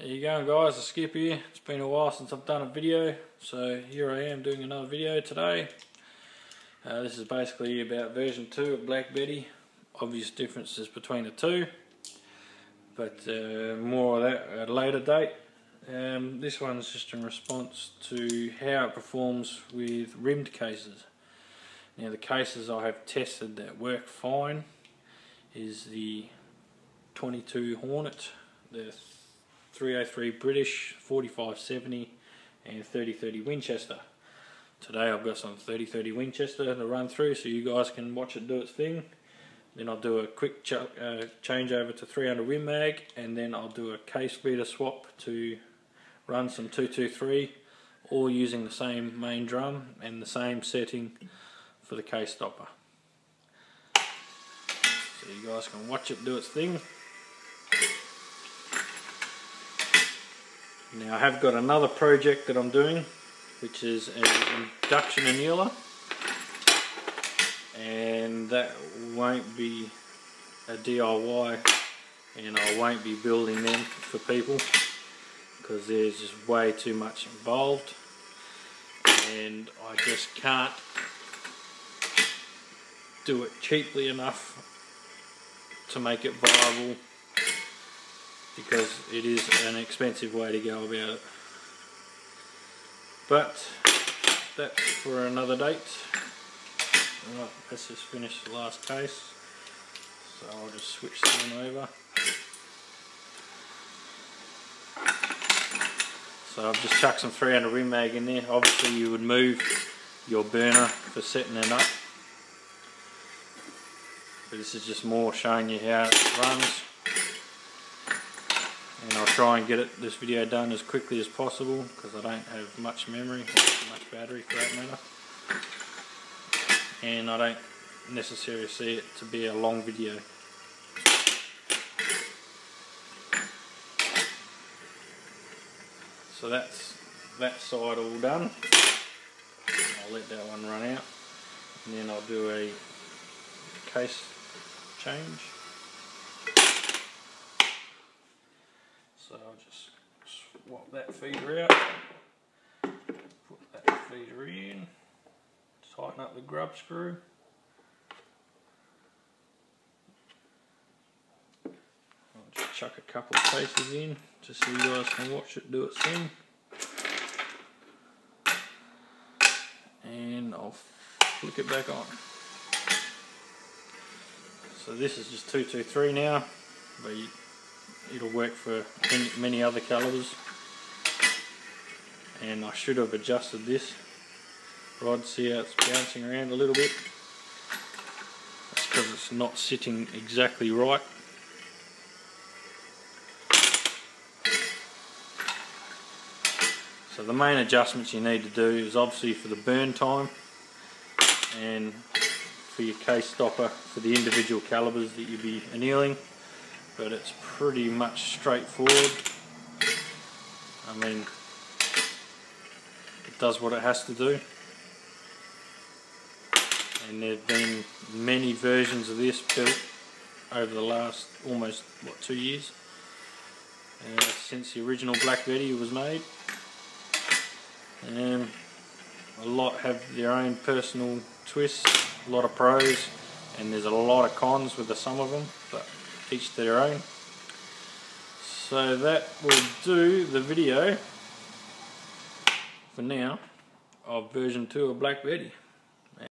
How you going, guys? It's Skip here. It's been a while since I've done a video, so here I am doing another video today. This is basically about version 2 of Black Betty. Obvious differences between the two, but more of that at a later date. This one's just in response to how it performs with rimmed cases. Now, the cases I have tested that work fine is the 22 Hornet, the 303 British, 4570 and 3030 Winchester. Today I've got some 3030 Winchester to run through so you guys can watch it do its thing. Then I'll do a quick change over to 300 Win Mag, and then I'll do a case feeder swap to run some 223, all using the same main drum and the same setting for the case stopper. So you guys can watch it do its thing. Now, I have got another project that I'm doing, which is an induction annealer, and that won't be a DIY, and I won't be building them for people because there's just way too much involved, and I just can't do it cheaply enough to make it viable, because it is an expensive way to go about it. But that's for another date. Alright, let's just finish the last case. So I'll just switch them over. So I've just chucked some 300 Win Mag in there. Obviously you would move your burner for setting it up, but this is just more showing you how it runs. And I'll try and get this video done as quickly as possible because I don't have much memory or much battery for that matter, and I don't necessarily see it to be a long video. So that's that side all done. I'll let that one run out, and then I'll do a case change. So I'll just swap that feeder out, put that feeder in, tighten up the grub screw, I'll just chuck a couple of cases in just so you guys can watch it do its thing, and I'll flick it back on. So this is just 223 now, but it'll work for many other calibers. And I should have adjusted this rod. See how it's bouncing around a little bit? That's because it's not sitting exactly right. So the main adjustments you need to do is obviously for the burn time and for your case stopper for the individual calibers that you'll be annealing. But it's pretty much straightforward. I mean, it does what it has to do, and there have been many versions of this built over the last almost, what, 2 years since the original Black Betty was made. A lot have their own personal twists, a lot of pros, and there's a lot of cons with the sum of them, but each to their own. So that will do the video for now of version 2 of Black Betty.